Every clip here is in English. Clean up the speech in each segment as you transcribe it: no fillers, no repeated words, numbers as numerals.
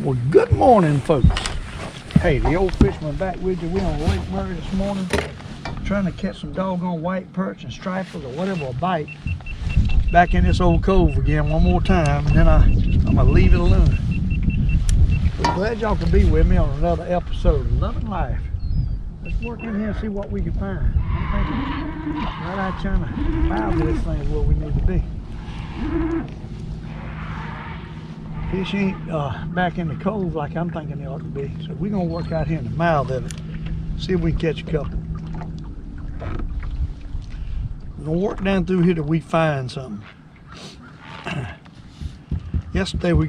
Well, good morning, folks. Hey, the old fisherman back with you. We're on Lake Murray this morning, trying to catch some doggone white perch and stripers or whatever will bite. Back in this old cove again one more time, and then I'm gonna leave it alone. We're glad y'all can be with me on another episode of Loving Life. Let's work in here and see what we can find. I'm thinking right out trying to find this thing where we need to be. Fish ain't back in the cove like I'm thinking they ought to be. So we're gonna work out here in the mouth of it. See if we can catch a couple. We're gonna work down through here till we find something. Yesterday we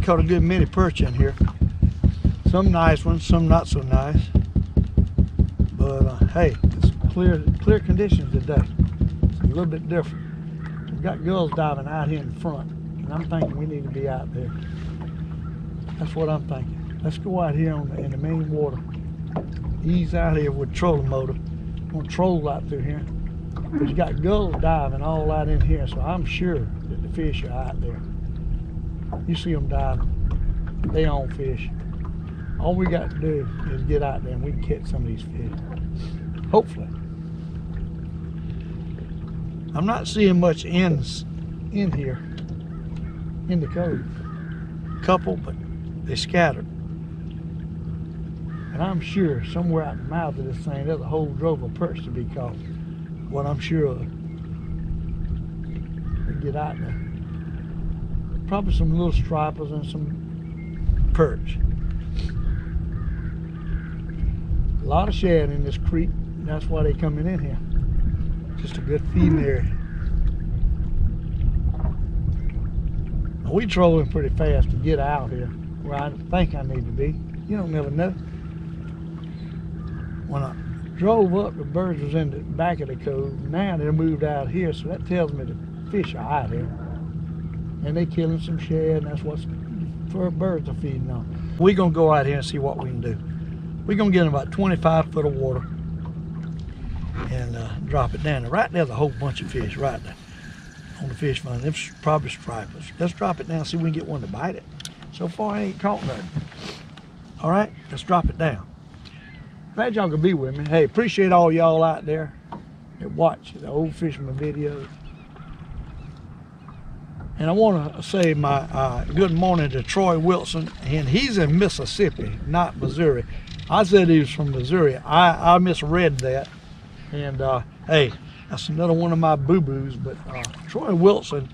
caught a good many perch in here. Some nice ones, some not so nice. But hey, it's clear conditions today. It's a little bit different. We've got gulls diving out here in front. And I'm thinking we need to be out there. That's what I'm thinking. Let's go out here in the main water. Ease out here with trolling motor. I'm gonna troll out through here. There's got gulls diving all out in here, so I'm sure that the fish are out there. You see them diving. They on fish. All we got to do is get out there and we can catch some of these fish. Hopefully. I'm not seeing much in here. In the cove. Couple, but they scattered. And I'm sure somewhere out in the mouth of this thing, there's a whole drove of perch to be caught. What I'm sure of. We get out there. Probably some little stripers and some perch. A lot of shad in this creek. That's why they coming in here. Just a good feeding area. We trolling pretty fast to get out here where I think I need to be. You don't never know. When I drove up, the birds was in the back of the cove. Now they're moved out here, so that tells me the fish are out here. And they killing some shad, and that's what birds are feeding on. We're going to go out here and see what we can do. We're going to get in about 25 foot of water and drop it down. And right there's a whole bunch of fish right there. On the fish fund, them probably stripers. Let's drop it down, see if we can get one to bite it. So far, I ain't caught nothing. All right, let's drop it down. Glad y'all could be with me. Hey, appreciate all y'all out there that watch the old fisherman videos. And I want to say my good morning to Troy Wilson, and he's in Mississippi, not Missouri. I said he was from Missouri. I misread that, and hey, that's another one of my boo-boos, but Troy Wilson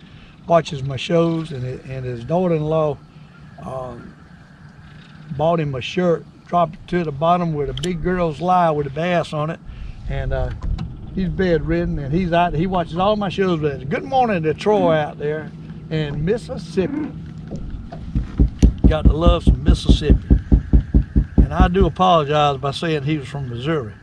watches my shows, and his daughter-in-law bought him a shirt, dropped it to the bottom with a big girl's lie with a bass on it, and he's bedridden, and he's out. He watches all my shows. But good morning to Troy out there in Mississippi. Got to love some Mississippi, and I do apologize by saying he was from Missouri.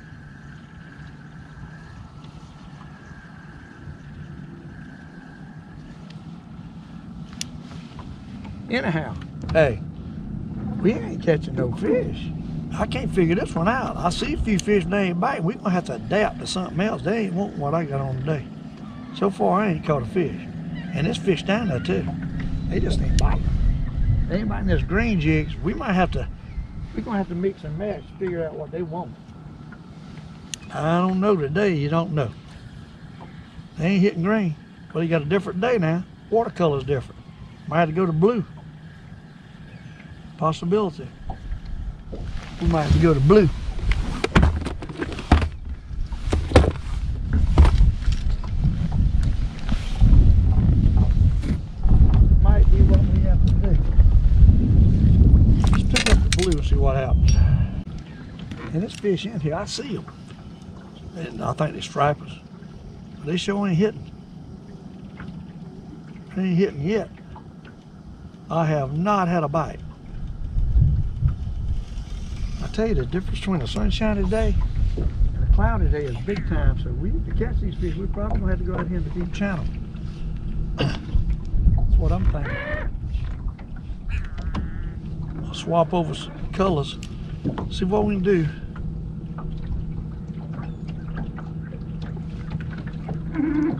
Anyhow, hey, we ain't catching no fish. I can't figure this one out. I see a few fish that ain't biting. We're going to have to adapt to something else. They ain't wanting what I got on today. So far, I ain't caught a fish. And this fish down there, too. They just ain't biting. They ain't biting this green jigs. We're going to have to mix and match, figure out what they want. I don't know today. You don't know. They ain't hitting green. Well, you got a different day now. Watercolor's different. Might have to go to blue. Possibility. We might have to go to blue. Might be what we have to do. Let's pick up the blue and see what happens. And this fish in here, I see them. And I think they're stripers. They sure ain't hitting. They ain't hitting yet. I have not had a bite. I tell you, the difference between a sunshiny day and a cloudy day is big time, so we need to catch these fish. We're probably going to have to go out here in the deep channel. That's what I'm thinking. I'll swap over some colors, see what we can do.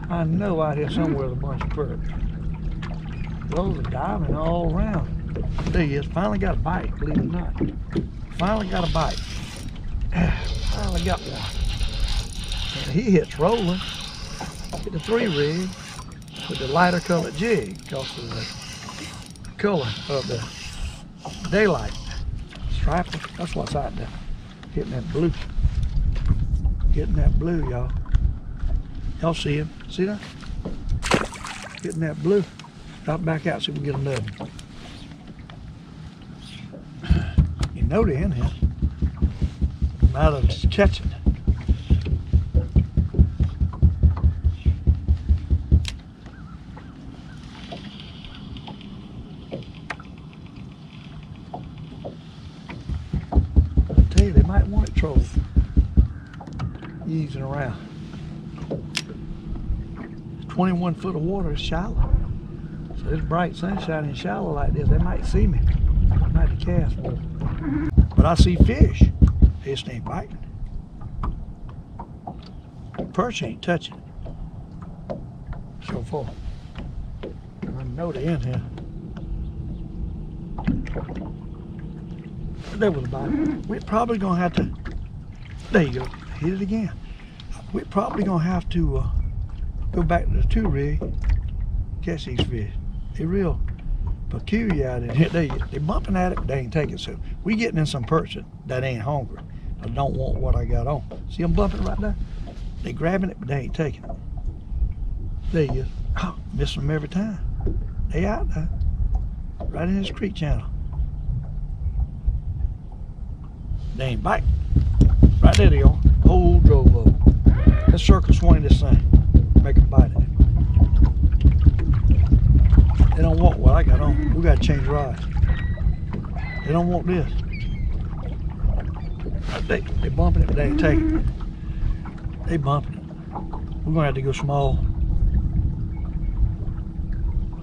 I know out here somewhere there's a bunch of birds. Those are diving all around. There he is. Finally got a bite, believe it or not. Finally got a bite. Finally got one. And he hits rolling. Hit the three rig with the lighter colored jig because of the color of the daylight. Striper. That's what's out there. Hitting that blue. Hitting that blue, y'all. Y'all see him. See that? Hitting that blue. Drop back out, see if we get another one. You know they're in here. Now they're just catching. I tell you, they might want it trolling. Easing around. 21 foot of water is shallow. So it's bright sunshine and shallow like this, they might see me. I might have cast more. But I see fish. They just ain't biting. Perch ain't touching it. So far. I know they're in here. There was a bite. We're probably going to have to... There you go. Hit it again. We're probably going to have to go back to the two rig. Catch these fish. They're real peculiar out in here. They're bumping at it, but they ain't taking it. So we getting in some perch that ain't hungry. I don't want what I got on. See them bumping right there? They grabbing it, but they ain't taking it. There he is. Oh, miss them every time. They out there. Right in this creek channel. They ain't biting. Right there they are. Old drove over. Let's circle swing this thing. Make them bite it. They don't want what I got on. We got to change rods. They don't want this. They bumping it, but they ain't taking it. They bumping it. We're going to have to go small.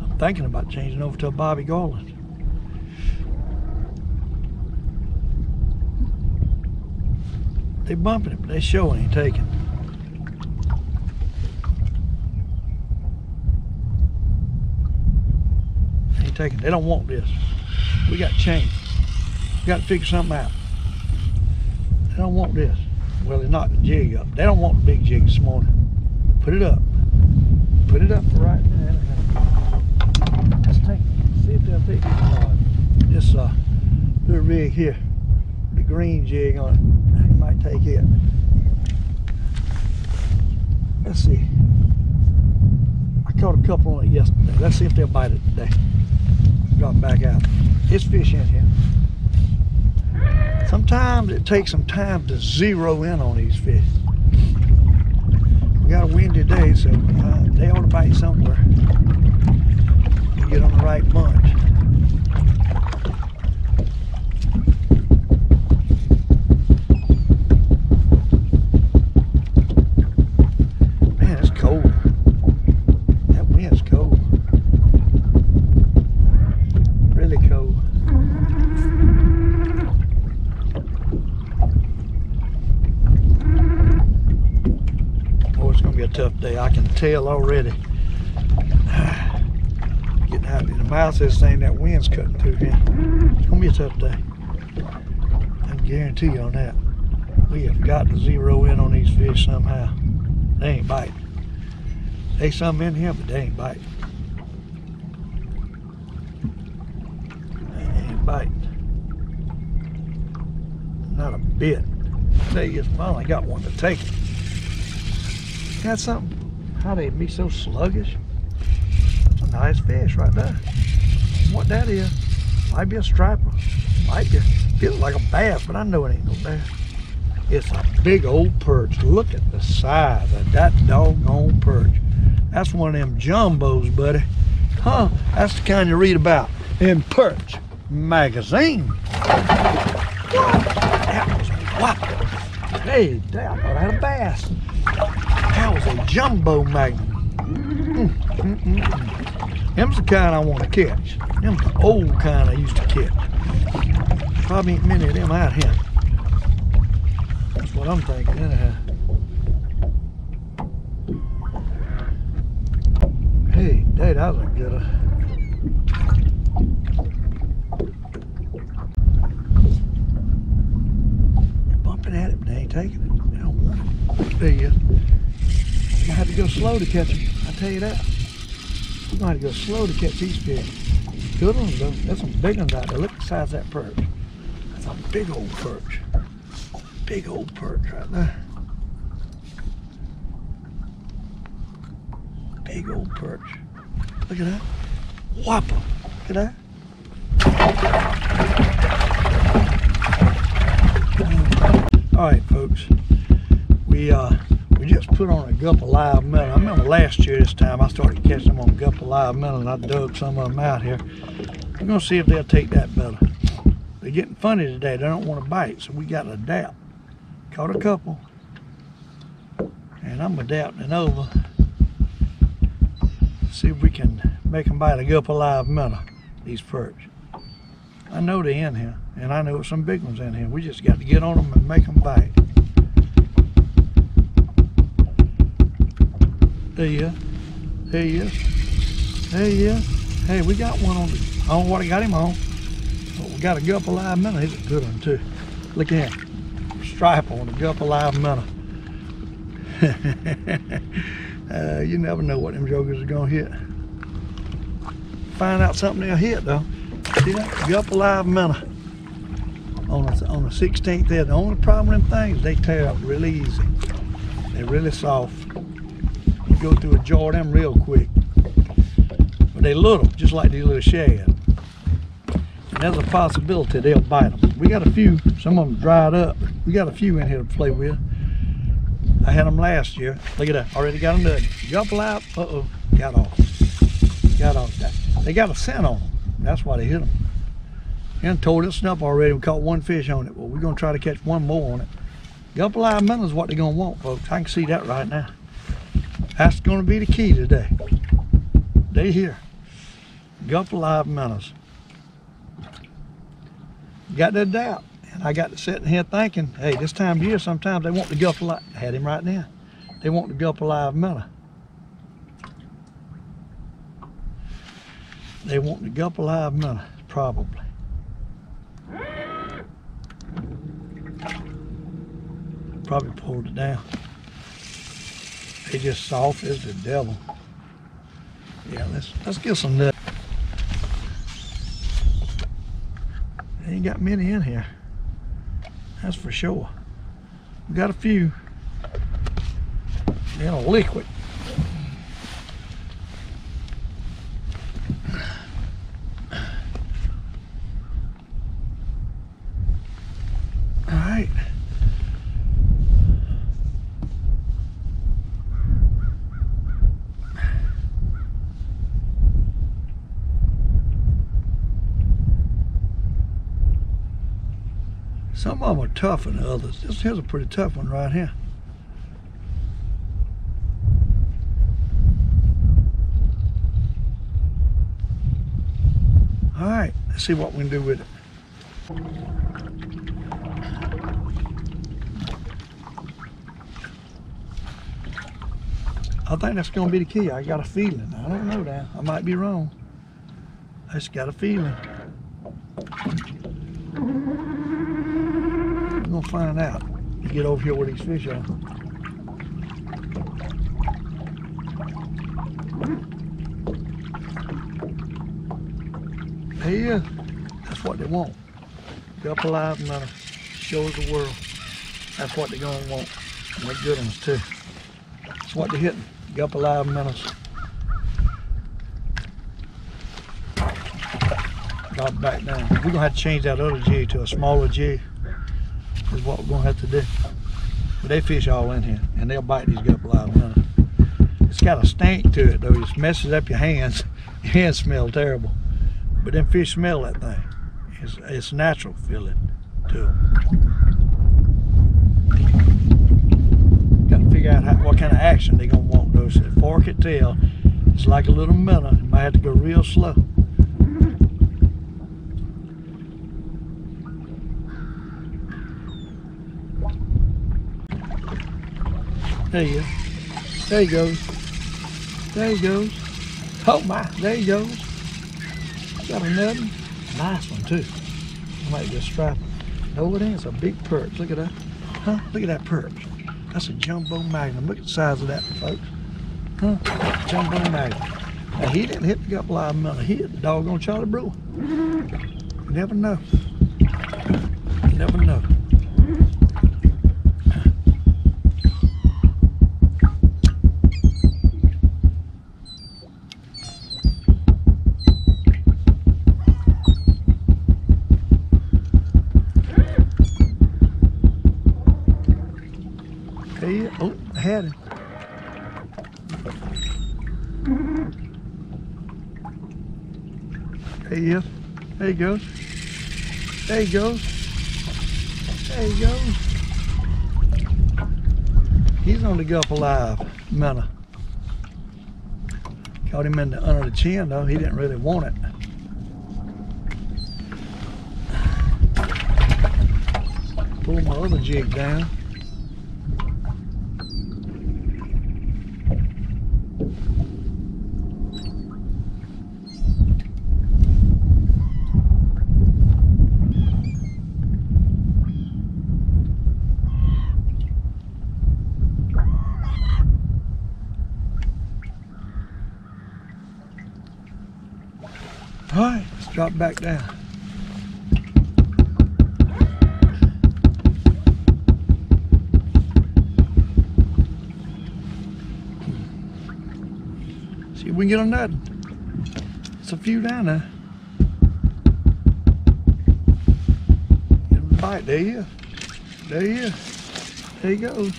I'm thinking about changing over to a Bobby Garland. They bumping it, but they sure ain't taking it. Taking. They don't want this. We got to change. We got to figure something out. They don't want this. Well, they knocked the jig up. They don't want the big jig this morning. Put it up. Put it up for right now. Let's take it. See if they'll take it. This little rig here. The green jig on it. They might take it. Let's see. I caught a couple on it yesterday. Let's see if they'll bite it today. Drop back out. It's fish in here. Sometimes it takes some time to zero in on these fish. We got a windy day, so they ought to bite somewhere. You get on the right bunch. I can tell already. Getting out in the mouth of this thing, that wind's cutting through here. It's gonna be a tough day. I can guarantee you on that. We have got to zero in on these fish somehow. They ain't biting. They some in here, but they ain't biting. They ain't biting. Not a bit. They just finally got one to take it. Got something. How they be so sluggish? That's a nice fish right there. What that is, might be a striper. Might be, feels like a bass, but I know it ain't no bass. It's a big old perch. Look at the size of that doggone perch. That's one of them jumbos, buddy. Huh, that's the kind you read about in Perch Magazine. What? That was whopping. Hey, I thought I had a bass. That was a jumbo magnum. Them's the kind I want to catch. Them's the old kind I used to catch. Probably ain't many of them out here. That's what I'm thinking anyhow. Hey, that was a good one. taking it. I don't want it. There you go. I had to go slow to catch them. I tell you that. I'm gonna have to go slow to catch these fish. Good ones though. That's some big ones out there. Look at the size of that perch. That's a big old perch. Big old perch right there. Big old perch. Look at that. Whopper. Look at that. Alright folks. We just put on a Gulp! Alive Minnow. I remember last year this time I started catching them on Gulp! Alive Minnow and I dug some of them out here. I'm gonna see if they'll take that better. They're getting funny today. They don't want to bite, so we gotta adapt. Caught a couple. And I'm adapting over. See if we can make them bite a Gulp! Alive Minnow, these perch. I know they're in here, and I know some big ones in here. We just got to get on them and make them bite. There you go. There you go. There you go. Hey, we got one on. I don't know what I got him on, but we got a Gulp! Alive Minnow. He's a good one too. Look at him. Stripe on the Gulp! Alive Minnow. You never know what them jokers are gonna hit. Find out something they'll hit though. See that? Gulp! Alive Minnow. On the 16th there. The only problem with them things, they tear up really easy. They're really soft. You go through a jar of them real quick. But they little, just like these little shad. And there's a possibility they'll bite them. We got a few, some of them dried up. We got a few in here to play with. I had them last year. Look at that. Already got them done. Gulp! Alive. Uh-oh. Got off. Got off that. They got a scent on them. That's why they hit them. And tore this up already. We caught one fish on it. Well, we're going to try to catch one more on it. Gulp! Alive Minnow is what they're going to want, folks. I can see that right now. That's going to be the key today. They here. Gulp! Alive Minnows. Got to adapt. And I got to sitting here thinking, hey, this time of year sometimes they want the Gulp! Alive. I had him right there. They want the Gulp! Alive Minnow. They want the Gulp! Alive Minnow, probably. Probably pulled it down. They just soft as the devil. Yeah, let's get some nuts. Ain't got many in here. That's for sure. We got a few. They're in a liquid. All right. Some of them are tougher than others. This here's a pretty tough one right here. All right, let's see what we can do with it. I think that's gonna be the key. I got a feeling. I don't know that. I might be wrong. I just got a feeling. We'll find out. You get over here where these fish are. There he is. That's what they want. Gulp! Alive Minnow. Shows the world. That's what they're gonna want. And they're good ones too. That's what they're hitting. Gulp! Alive Minnows. Drop back down. We're gonna have to change that other jig to a smaller jig. Is what we're gonna have to do. But they fish all in here, and they'll bite these Gulp! Alive Minnow. It's got a stank to it though. It just messes up your hands. Your hands smell terrible, but them fish smell that thing. It's natural feeling to them. Got to figure out what kind of action they gonna want though. So fork it tail. It's like a little minnow. You might have to go real slow. There you go. There he goes. There he goes. Oh my, there he goes. Got another one. Nice one too. I might just strap it. No, it is a big perch. Look at that. Huh? Look at that perch. That's a jumbo magnum. Look at the size of that, folks. Huh? Jumbo magnum. Now, he didn't hit the Gulp! Alive Minnow. He hit the doggone Charlie Brewer. You never know. You never know. Hey, oh, I had him. There he is. There he goes. There he goes. There he goes. He's on the Gulp! Alive Minnow. Caught him in the under the chin though. He didn't really want it. Pull my other jig down. All right, let's drop back down. See if we can get another. It's a few down there. Get him to bite. There he is. There he is. There he goes.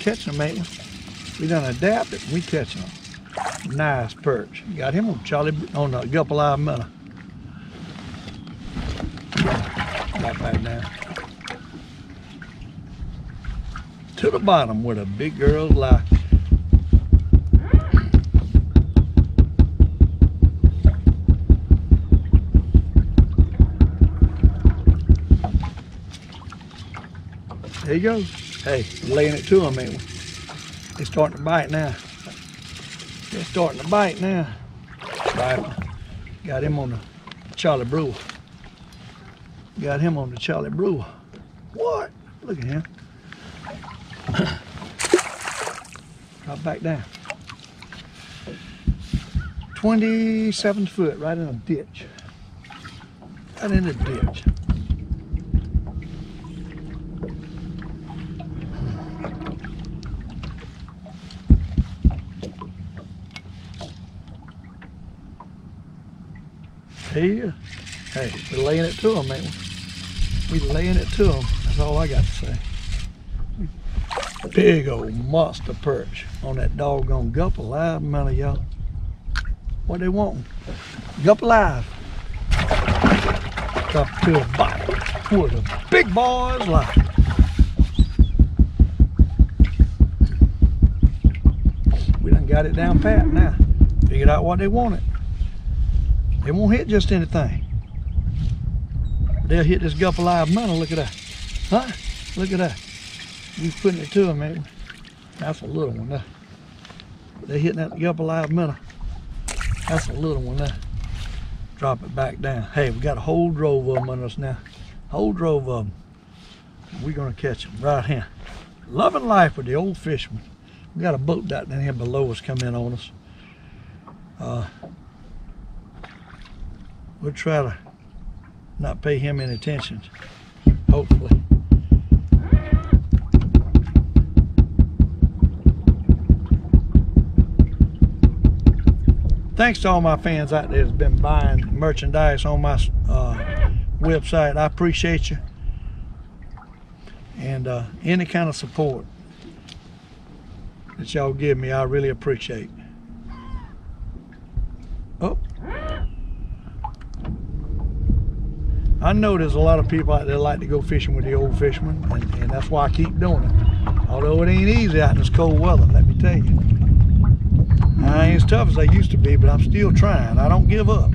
Catch him, ain't we? We done adapt it and we catch him. Nice perch. Got him on Charlie on the Gulp! Alive Minnow. Right back down to the bottom where the big girls lie. There you go. Hey, laying it to him, ain't we? They're starting to bite now. They're starting to bite now. Right. Got him on the Charlie Brewer. Got him on the Charlie Brewer. What? Look at him. Drop back down. 27 foot, right in a ditch. Right in a ditch. Here. Hey, we're laying it to them, ain't we? We're laying it to them. That's all I got to say. Big old monster perch on that doggone Gulp! Alive Minnow, y'all. What they want? Gulp! Alive. Up to the bottom where the big boys lie. We done got it down pat now. Figured out what they wanted. They won't hit just anything. They'll hit this Gulp! Alive Minnow. Look at that. Huh? Look at that. You putting it to them, man. That's a little one there. They're hitting that Gulp! Alive Minnow. That's a little one there. Drop it back down. Hey, we got a whole drove of them on us now. Whole drove of them. We're going to catch them right here. Loving life with the old fisherman. We got a boat down here below us come in on us. We'll try to not pay him any attention, hopefully. Thanks to all my fans out there that's been buying merchandise on my website. I appreciate you. And any kind of support that y'all give me, I really appreciate. Oh. I know there's a lot of people out there that like to go fishing with the old fishermen, and that's why I keep doing it. Although it ain't easy out in this cold weather, let me tell you. I ain't as tough as I used to be, but I'm still trying. I don't give up.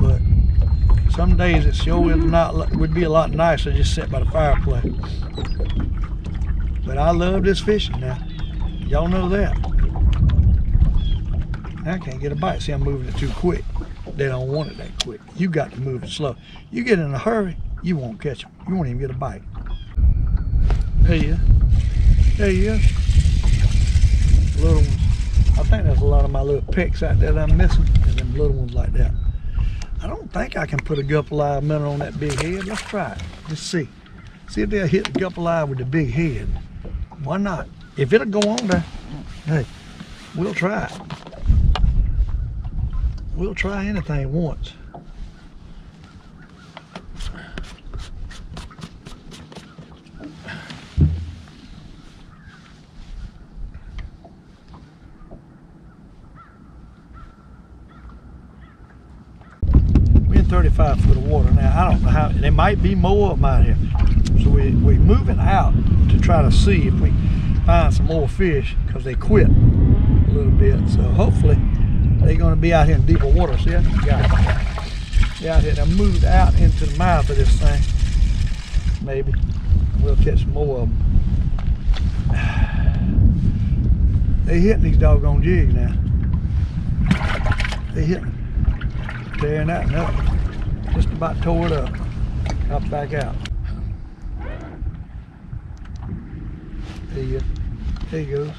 But some days it sure would be a lot nicer just sit by the fireplace. But I love this fishing now. Y'all know that. I can't get a bite. See, I'm moving it too quick. They don't want it that quick. You got to move it slow. You get in a hurry, you won't catch them. You won't even get a bite. There you go. There you go. Little ones. I think there's a lot of my little picks out there that I'm missing. There's them little ones like that. I don't think I can put a Gulp! Alive Minnow on that big head. Let's try it. Just see. See if they'll hit the Gulp! Alive with the big head. Why not? If it'll go on there, hey, we'll try it. We'll try anything once. We're in 35 foot of water now. I don't know how, there might be more of them out here. So we're moving out to try to see if we find some more fish, because they quit a little bit. So hopefully they're going to be out here in deeper water. See, I got it. They're out here. They moved out into the mouth of this thing. Maybe we'll catch more of them. They're hitting these doggone jigs now. They're hitting. Tearing that and up. Just about tore it up. Got back out. There you go. There he goes.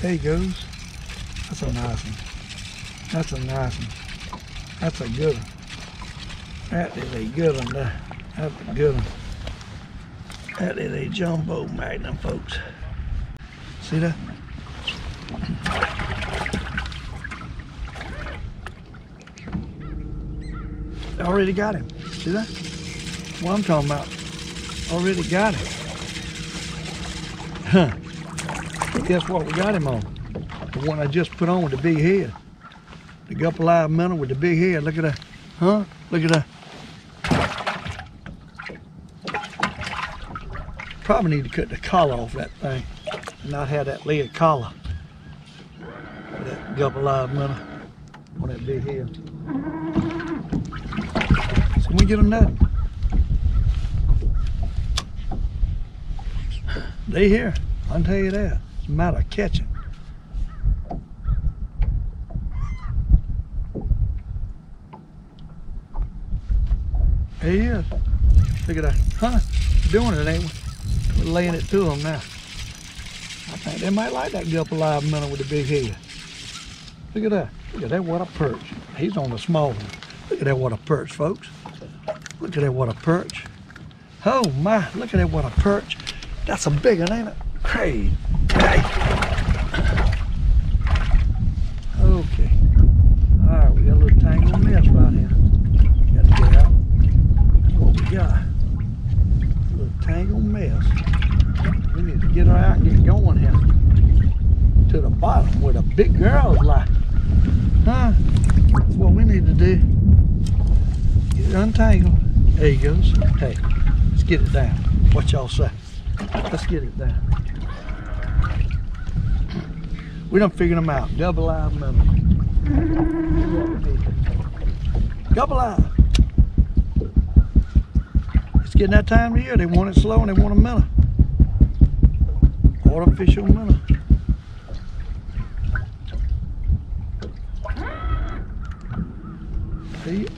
There he goes. That's a nice one. That's a nice one. That's a good one. That is a good one there. That's a good one. That is a jumbo magnum, folks. See that? Already got him. See that? What I'm talking about. Already got him. Huh. Guess what we got him on? The one I just put on with the big head. The Gulp! Alive Minnow with the big head. Look at that. Huh? Look at that. Probably need to cut the collar off that thing and not have that lead collar. That Gulp! Alive Minnow on that big head. So we get him that. They here. I'll tell you that. It's a matter of catching. There he is. Look at that. Huh? Doing it, ain't we? We're laying it to them now. I think they might like that Gulp! Alive Minnow with the big head. Look at that. Look at that water perch. He's on the small one. Look at that water perch, folks. Look at that water perch. Oh my, look at that water perch. That's a big one, ain't it? Crazy. Okay. Alright, we got a little tangle mess right here. Got to get out. That's what we got. A little tangle mess. We need to get her out and get going here. To the bottom where the big girls lie. Huh? That's what we need to do. Get it untangled. There he goes. Hey, let's get it down. What y'all say? Let's get it down. We done figured them out. Gulp! Alive Minnow. Gulp! Alive. It's getting that time of year. They want it slow and they want a minnow. Artificial minnow.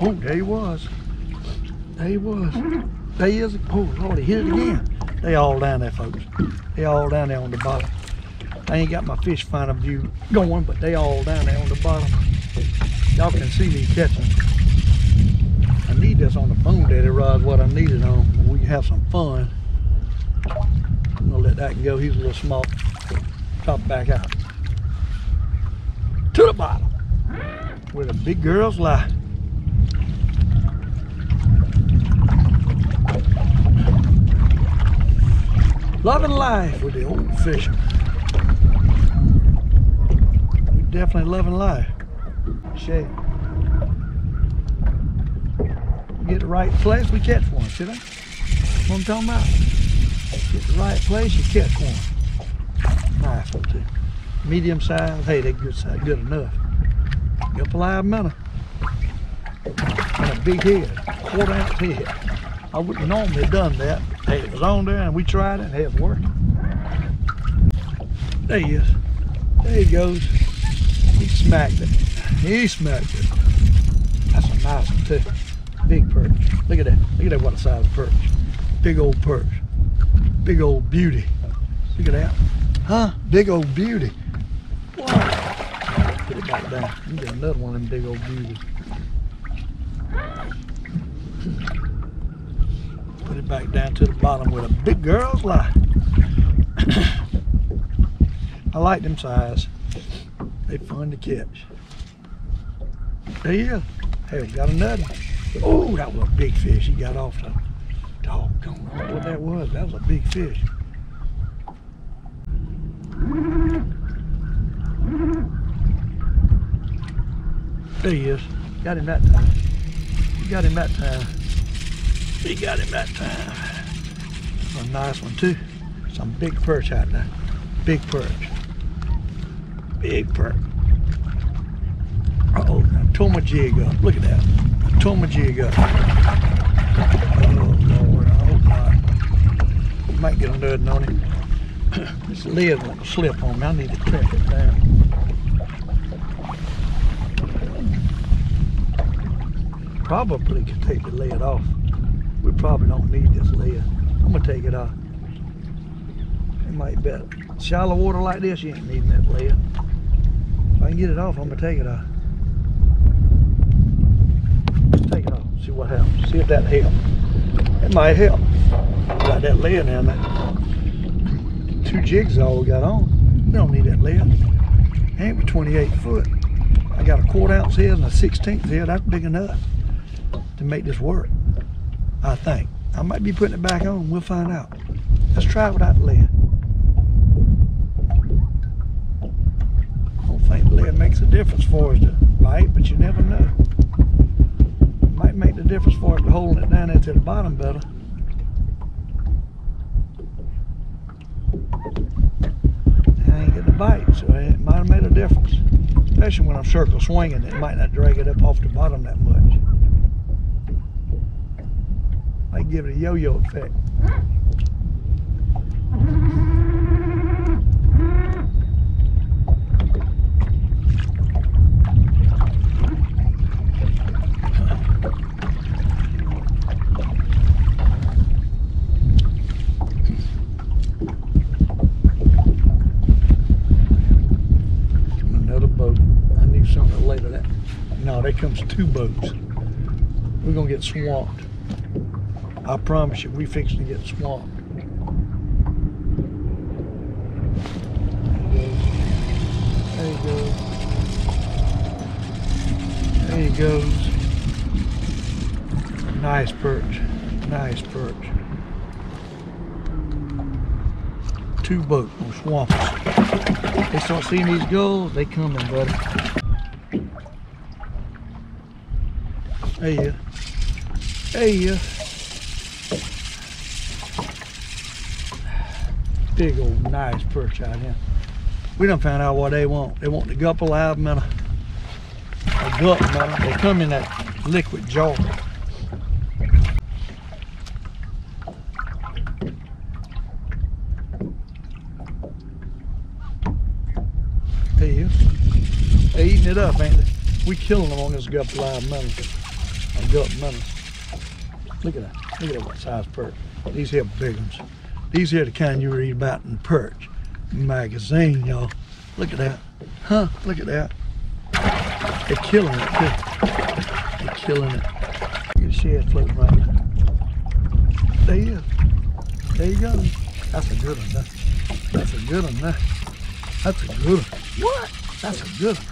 Oh, there he was. There he was. There he is. Oh, Lord, he hit it again. They all down there, folks. They all down there on the bottom. I ain't got my fish finder view going, but they all down there on the bottom. Y'all can see me catching. I need this on the bone daddy rod, what I need it on. We can have some fun. I'm gonna let that go. He's a little small. Top back out. To the bottom. Where the big girls lie. Loving life with the old fishermen. We're definitely loving life. Shit. Get the right place, we catch one, see that? That's what I'm talking about. Get the right place, you catch one. Nice one too. Medium size, hey, they're good size, good enough. Gulp! Alive Minnow. And a big head, quarter-ounce head. I wouldn't normally have done that. Hey, it was on there and we tried it and hey, it worked. There he is. There he goes. He smacked it. He smacked it. That's a nice one too. Big perch. Look at that. Look at that water size perch. Big old perch. Big old beauty. Look at that. Huh? Big old beauty. Whoa. Put it back down. You get another one of them big old beauties. Put it back down to the bottom with a big girl's lie. I like them size. They fun to catch. There you go. Hey, you got another one. Oh, that was a big fish. He got off the doggone. I don't know what that was. That was a big fish. There he is. Got him that time. You got him that time. He got him that time. That's a nice one too. Some big perch out there. Big perch. Big perch. Uh-oh, I tore my jig up. Look at that. I tore my jig up. Oh, Lord, I hope not. Might get a nudging on him. This lid won't slip on me. I need to crack it down. Probably could take the lid off. We probably don't need this lid. I'm going to take it off. It might be shallow water like this, you ain't needing that lid. If I can get it off, I'm going to take it off. Take it off, see what happens. See if that helps. It might help. Got that lid in there. Two jigs all we got on. We don't need that lid. Ain't with 28 foot. I got a 1/4 ounce head and a 1/16 head. That's big enough to make this work, I think. I might be putting it back on. We'll find out. Let's try it without the lid. I don't think the lid makes a difference for us to bite, but you never know. It might make the difference for us to holding it down there to the bottom better. I ain't getting a bite, so it might have made a difference. Especially when I'm circle swinging, it might not drag it up off the bottom that much. I give it a yo-yo effect. Another boat. I need something later that. No, there comes two boats. We're gonna get swamped. I promise you, we fixing to get swamped. There he goes. There he goes. Nice perch. Nice perch. Two boats will swamp us. They start seeing these gulls, they coming, buddy. There you are. There you are. Big old nice perch out here. We done found out what they want. They want the Gulp! Alive Minnow. A Gulp! Minnow. They come in that liquid jar. There you is. They eating it up, ain't they? We killing them on this Gulp! Alive Minnow. A Gulp! Minnow. Look at that. Look at that size perch. These here big ones. These here are the kind you read about in Perch Magazine, y'all. Look at that. Huh? Look at that. They're killing it, too. They're killing it. You can see it floating right now. There you go. There you go. That's a good one, huh? That's a good one, huh? That's a good one. What? That's a good one.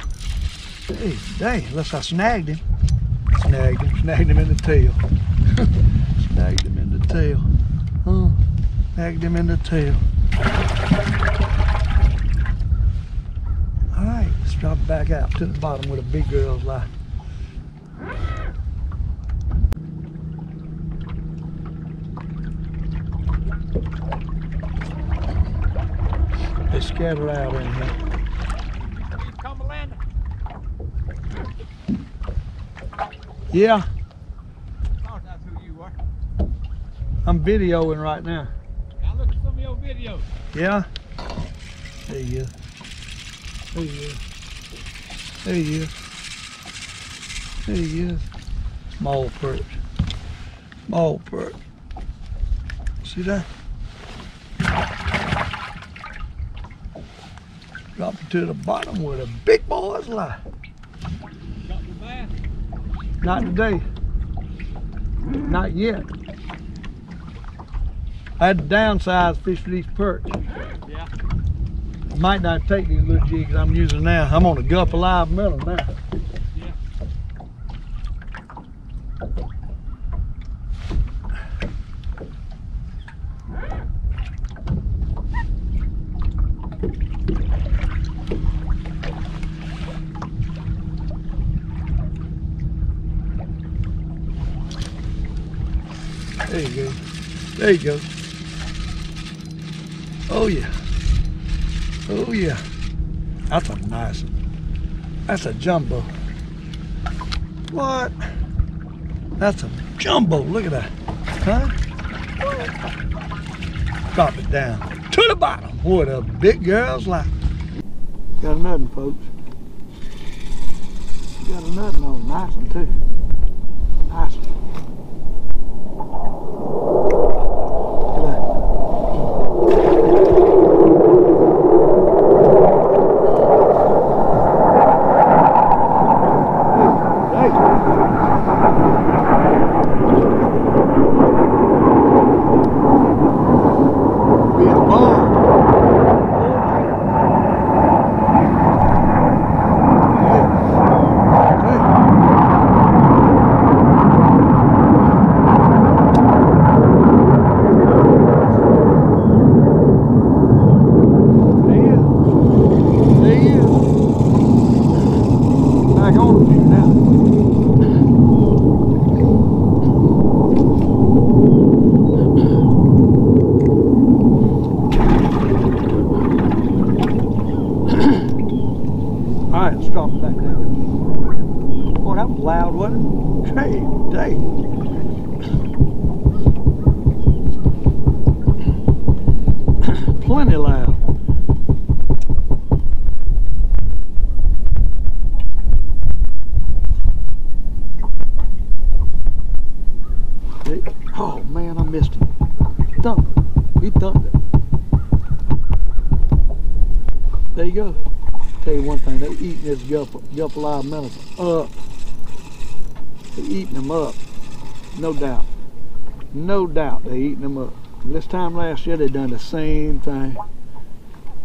Hey, dang, unless I snagged him. Snagged him. Snagged him in the tail. Snagged him in the tail. Huh? Tagged him in the tail. Alright, let's drop it back out to the bottom with a big girl's lie. They scatter out in here. Yeah. Oh, that's who you are. I'm videoing right now. Video. Yeah. There you go. There you go. There you go. There you go. Small perch. Small perch. See that? Dropped it to the bottom with a big boy's line. Not today. Not yet. I had to downsize fish for these perch. Yeah. I might not take these little jigs I'm using now. I'm on the Gulp! Alive Minnow now. There you go. There you go. Oh yeah. Oh yeah. That's a nice one. That's a jumbo. What? That's a jumbo. Look at that. Huh? Drop it down to the bottom. What a big girl's line. Got another one, folks. Got another one. Nice one too. Nice one. Oh man, I missed him. Thumped it. He thumped it. There you go. Tell you one thing, they eating this Gulp! Alive Minnow up. They eating them up. No doubt. No doubt they eating them up. This time last year they done the same thing.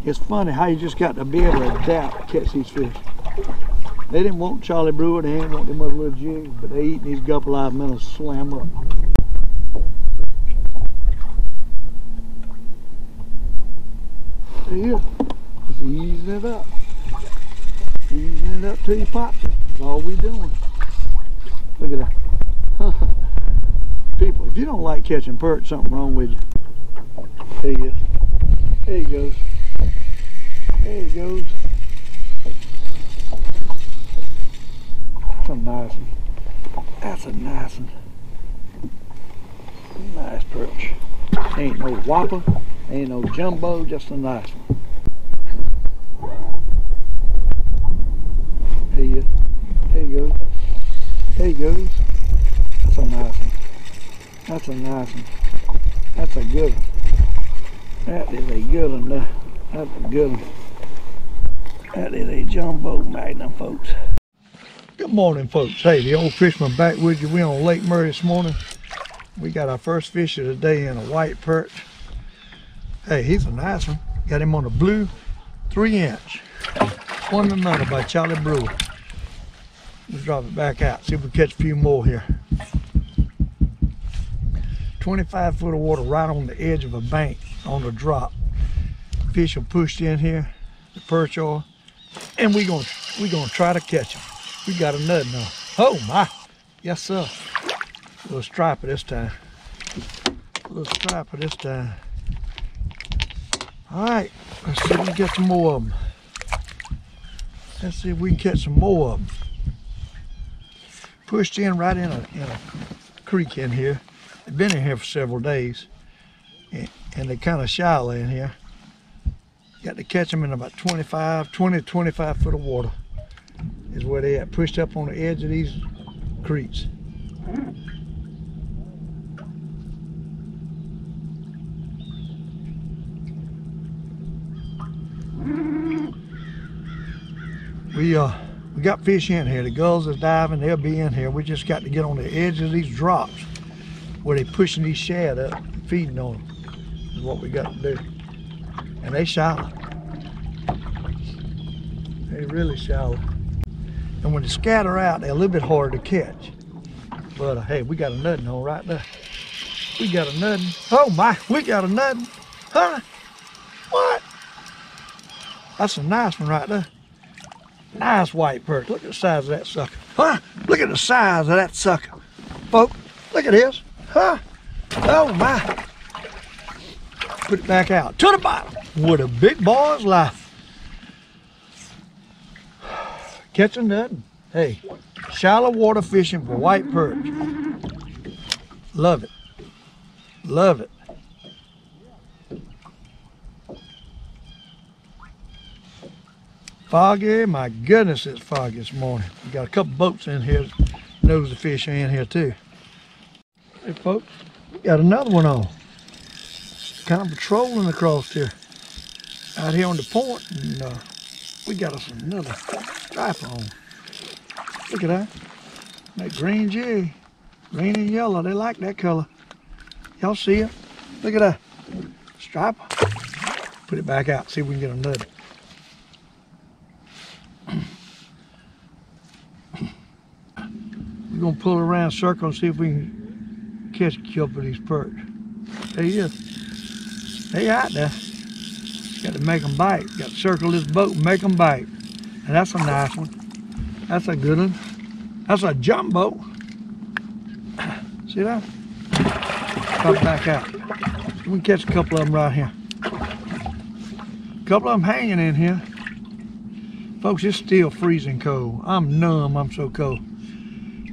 It's funny how you just got to be able to adapt to catch these fish. They didn't want Charlie Brewer, they didn't want them other little jigs, but they eating these Gulp! Alive Minnow slam up. Here, just easing it up till you pop it. That's all we doing. Look at that. People, if you don't like catching perch, something wrong with you. There he is. There he goes. There he goes. That's a nice one. That's a nice one. Nice perch. Ain't no whopper. Ain't no jumbo, just a nice one. There you go. There you go. There you go. That's a nice one. That's a nice one. That's a good one. That is a good one. That's a good one. That is a jumbo magnum, folks. Good morning, folks. Hey, the old fisherman back with you. We're on Lake Murray this morning. We got our first fish of the day in a white perch. Hey, he's a nice one. Got him on a blue 3-inch. One to none by Charlie Brewer. Let's drop it back out. See if we catch a few more here. 25 foot of water right on the edge of a bank on the drop. Fish are pushed in here, the perch are, and we gonna try to catch him. We got another now. Oh my, yes sir. A little striper this time. A little striper this time. All right, let's see if we can get some more of them. Let's see if we can catch some more of them. Pushed in right in a creek in here. They've been in here for several days, and they're kind of shallow in here. Got to catch them in about 20 to 25 foot of water is where they at, pushed up on the edge of these creeks. We got fish in here. The gulls are diving, they'll be in here. We just got to get on the edge of these drops where they pushing these shad up, feeding on them, is what we got to do. And they shallow. They really shallow. And when they scatter out, they're a little bit hard to catch. But hey, we got a nutting hole right there. We got a nutting. Oh my, we got a nutting. Huh? What? That's a nice one right there. Nice white perch. Look at the size of that sucker. Huh? Look at the size of that sucker. Folks, look at this. Huh? Oh my. Put it back out to the bottom. What a big boy's life. Catching nothing. Hey, shallow water fishing for white perch. Love it. Love it. Foggy, my goodness, it's foggy this morning. We got a couple boats in here, knows the fish are in here too. Hey folks, we got another one on. Kind of patrolling across here. Out here on the point, and we got us another striper on. Look at that. That green jig. Green and yellow, they like that color. Y'all see it? Look at that. Striper. Put it back out, see if we can get another. We're gonna pull around circle and see if we can catch a couple of these perch. There he is. They out there. Got to make them bite. Got to circle this boat and make them bite. And that's a nice one. That's a good one. That's a jumbo. See that? Pop back out. We can catch a couple of them right here. A couple of them hanging in here. Folks, it's still freezing cold. I'm numb, I'm so cold.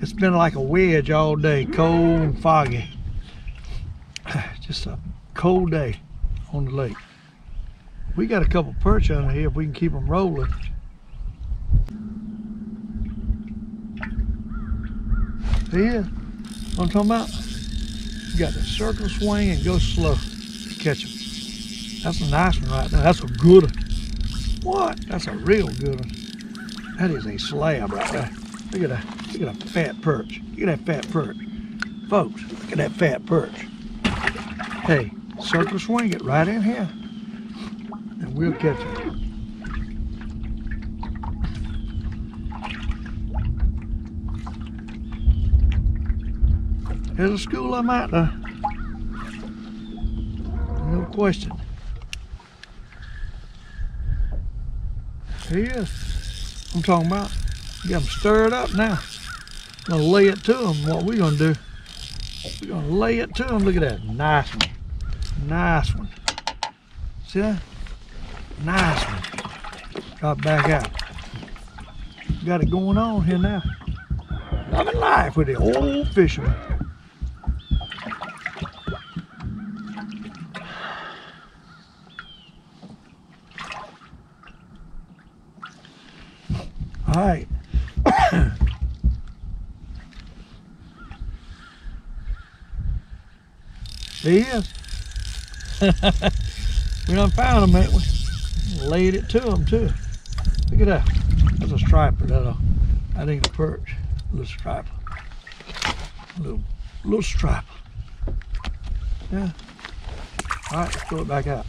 It's been like a wedge all day, cold and foggy. Just a cold day on the lake. We got a couple perch under here if we can keep them rolling. There, what I'm talking about? You got to circle, swing, and go slow to catch them. That's a nice one right there. That's a good one. What? That's a real good one. That is a slab right there. Look at that. Look at that fat perch. Look at that fat perch. Folks, look at that fat perch. Hey, circle swing it right in here. And we'll catch it. There's a school of them out there. No question. Here he is. I'm talking about. You got them stirred up now. Gonna lay it to them. What we're gonna do, we're gonna lay it to them. Look at that. Nice one. Nice one. See that? Nice one. Drop back out. Got it going on here now. Loving life with the old fisherman. All right. There he is. We done found him, ain't we? Laid it to him, too. Look at that. That's a striper. That ain't a perch. A little striper. A little striper. Yeah. All right, let's throw it back out.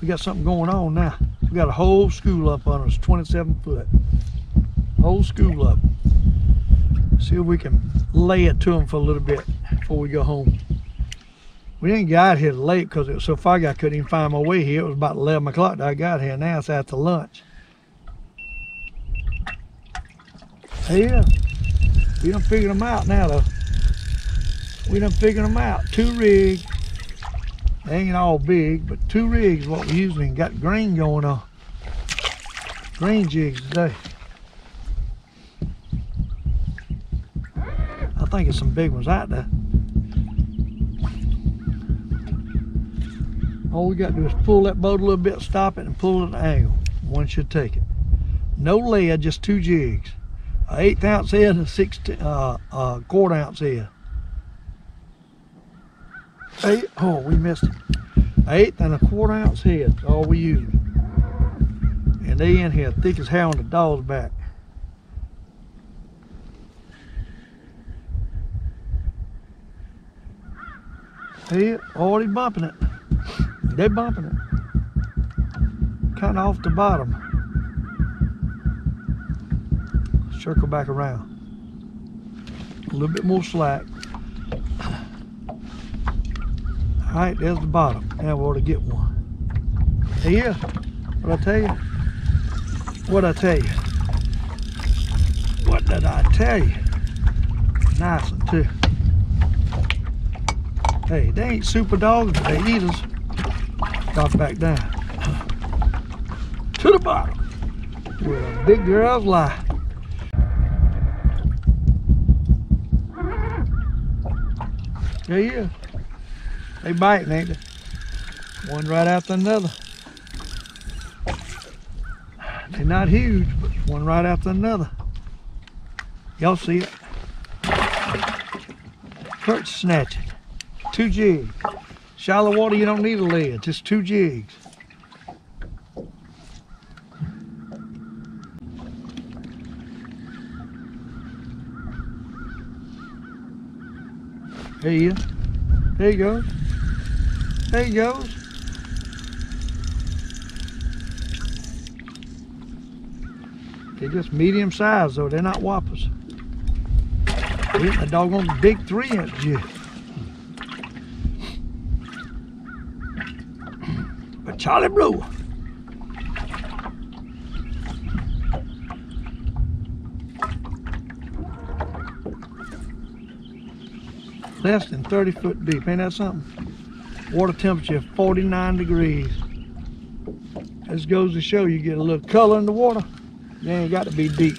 We got something going on now. We got a whole school up on us, 27 foot. Whole school up. See if we can lay it to them for a little bit before we go home. We didn't get out here late because it was so foggy I couldn't even find my way here. It was about 11 o'clock that I got here. Now it's after lunch. Yeah, we done figured them out now though. We done figured them out. Two rigs. They ain't all big, but two rigs what we usually got green going on. Green jigs today. I think it's some big ones out there. All we got to do is pull that boat a little bit, stop it, and pull it at an angle. One should take it. No lead, just two jigs. An 1/8 ounce head and a 1/4 ounce head. Oh, we missed it. An 1/8 and a 1/4 ounce head, all we use. And they in here thick as hair on the dog's back. They already bumping it. They bumping it. Kind of off the bottom. Circle back around. A little bit more slack. All right, there's the bottom. Now we ought to get one. Here, what I tell you? What I tell you? What did I tell you? Nice one too. Hey, they ain't super dogs, but they eat us. Drop back down. To the bottom. Where the big girls lie. There he is. They biting, ain't they? One right after another. They're not huge, but one right after another. Y'all see it. Perch snatching. Two jigs. Shallow water, you don't need a lead, just two jigs. There he is. There he goes. There he goes. They're just medium sized though, they're not whoppers. They're a doggone big 3-inch jig. But Charlie Brewer. Less than 30 foot deep, ain't that something? Water temperature 49 degrees. This goes to show you get a little color in the water, you ain't got to be deep.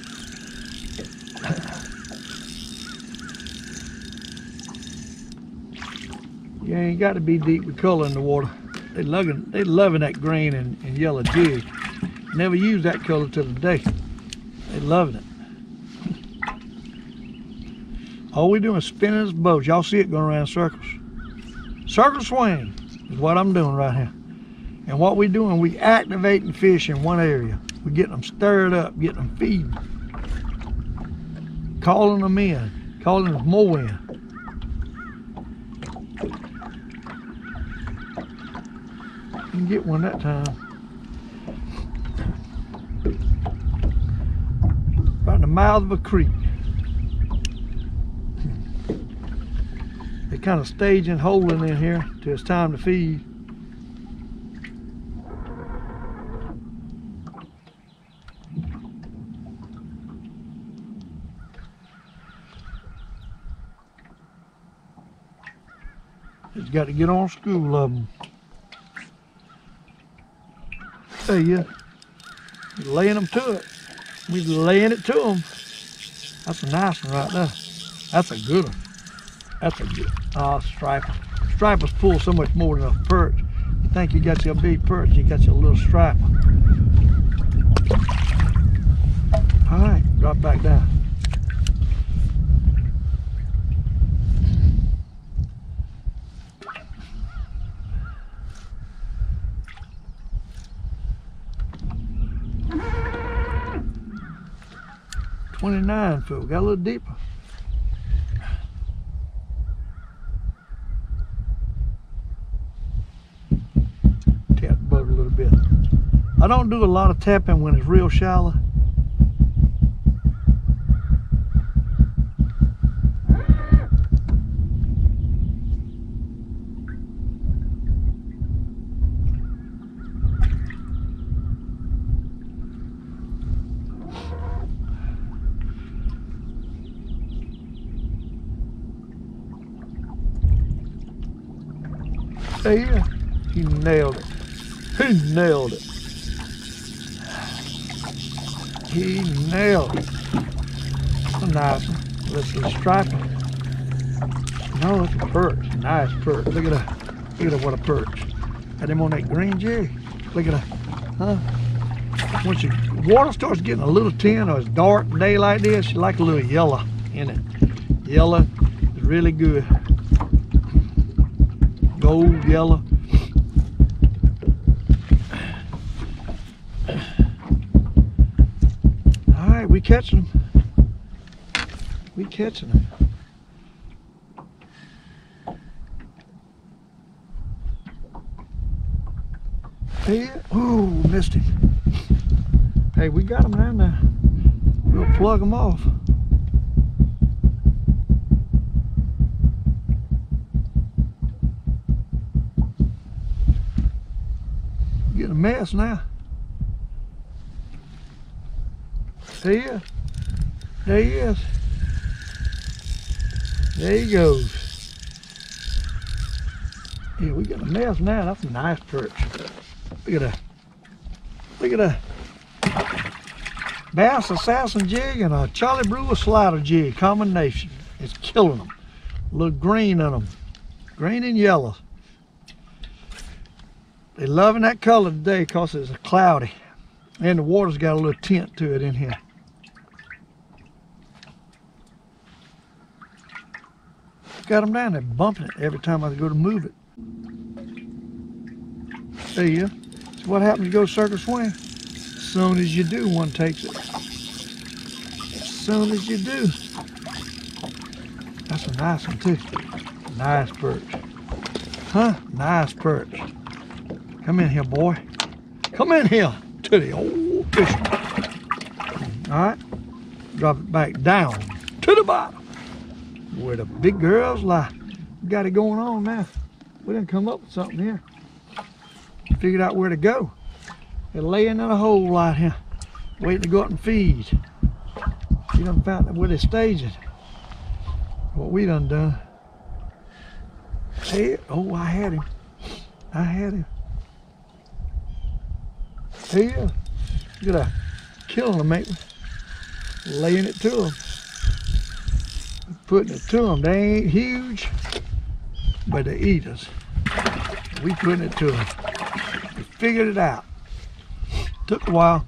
You ain't got to be deep with color in the water. They loving that green and yellow jig. Never use that color till the day. They loving it. All we doing is spinning this boat. Y'all see it going around circles. Circle swing is what I'm doing right here. And what we doing, we activating fish in one area. We getting them stirred up, getting them feeding. Calling them in, calling them more in. You can get one that time. About the mouth of a creek. Kind of staging, holding in here till it's time to feed. Just got to get on school of them. There you go. Laying them to it. We're laying it to them. That's a nice one right there. That's a good one. That's a good striper. Stripers pull so much more than a perch. You think you got your big perch, you got your little striper. All right, drop back down. $29 foot, got a little deeper. I don't do a lot of tapping when it's real shallow. There you go. He nailed it. He nailed it. He nailed it. That's a nice one. This is striping. No, it's a perch. Nice perch. Look at that. Look at that, what a perch. Got him on that green jig. Look at that. Huh? Once your water starts getting a little tin or it's dark day like this, you like a little yellow in it. Yellow is really good. Gold, yellow. catching them. We catching them. Yeah. Oh, missed him. Hey, we got him now. We'll plug him off. Get a mess now. See ya. There he is. There he goes. Yeah, we got a mess now. That's a nice perch. Look at that. Look at that. Bass Assassin jig and a Charlie Brewer slider jig combination. It's killing them. A little green in them. Green and yellow. They're loving that color today because it's cloudy. And the water's got a little tint to it in here. Got them down there bumping it every time I go to move it. There you go. So what happens to go circle swing? As soon as you do, one takes it. As soon as you do. That's a nice one too. Nice perch. Huh? Nice perch. Come in here, boy. Come in here to the old fisherman. Alright. Drop it back down to the bottom. Where the big girls lie. We got it going on now. We done come up with something here. Figured out where to go. They're laying in a hole right here, waiting to go out and feed. You done found out where they're staging. What we done done. Hey, oh, I had him. I had him. Here, look at that. Killing them, mate. Laying it to them. Putting it to them. They ain't huge, but they eat us. We putting it to them. We figured it out. Took a while.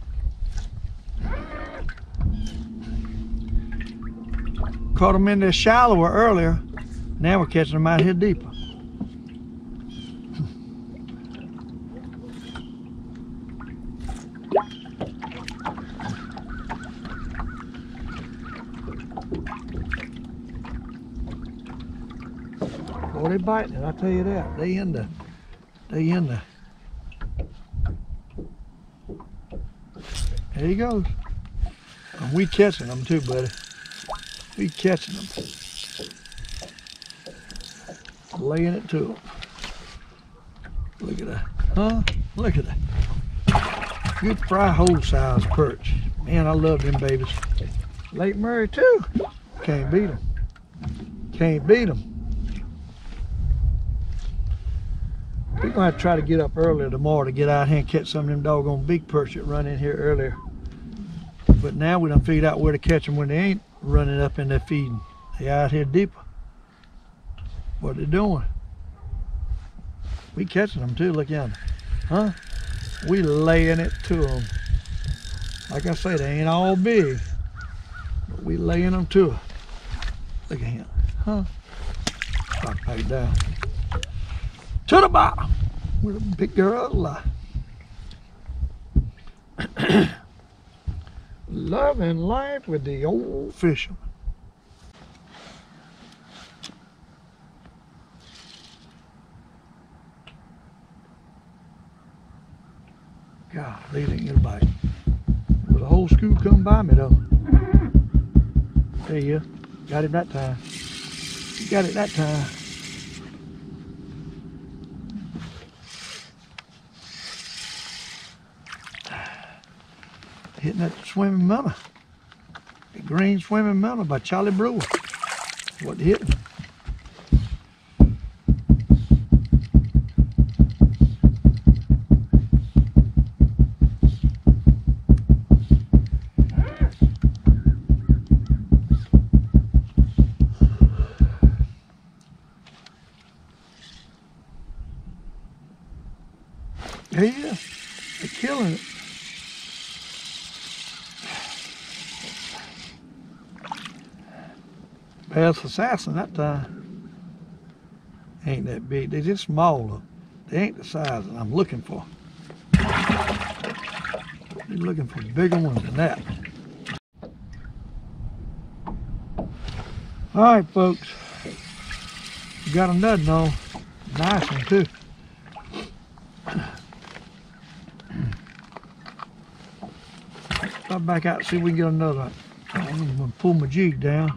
Caught them in there shallower earlier. Now we're catching them out here deeper. Boy, they biting it, I tell you that. They in there. There he goes. And we catching them too, buddy. We catching them. Laying it to them. Look at that. Huh? Look at that. Good fry hole size perch. Man, I love them babies. Lake Murray too. Can't beat them. Can't beat them. We're gonna have to try to get up earlier tomorrow to get out here and catch some of them doggone big perch that run in here earlier. But now we done figured out where to catch them when they ain't running up in their feeding. They out here deeper. What they doing? We catching them too, look yonder. Huh? We laying it to them. Like I say, they ain't all big, but we laying them to them. Look at him, huh? Drop back down. To the bottom, where the big girl lie. Loving life with the old fisherman. God, they didn't get a bite. Will the whole school come by me though? There you go. Got him that time. You got it that time. Hitting that swimming minnow. The green swimming minnow by Charlie Brewer. What hitting? There he is. They're killing it. Bass Assassin that time. Ain't that big. They just smaller. They ain't the size that I'm looking for. They're looking for bigger ones than that. All right, folks, we got a nud though, nice one too. Stop back out and see if we can get another one. I'm gonna pull my jig down.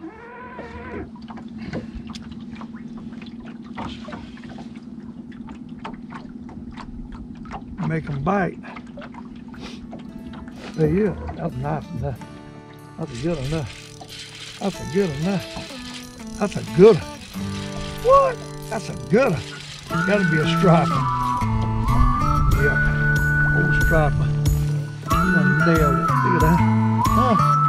Make them bite. There you go. That's nice enough. That's good enough. That's a good enough. That's a good one. What? That's a good one. It's gotta be a striper. Yep. Old striper. You done nailed it. Look at that. Huh?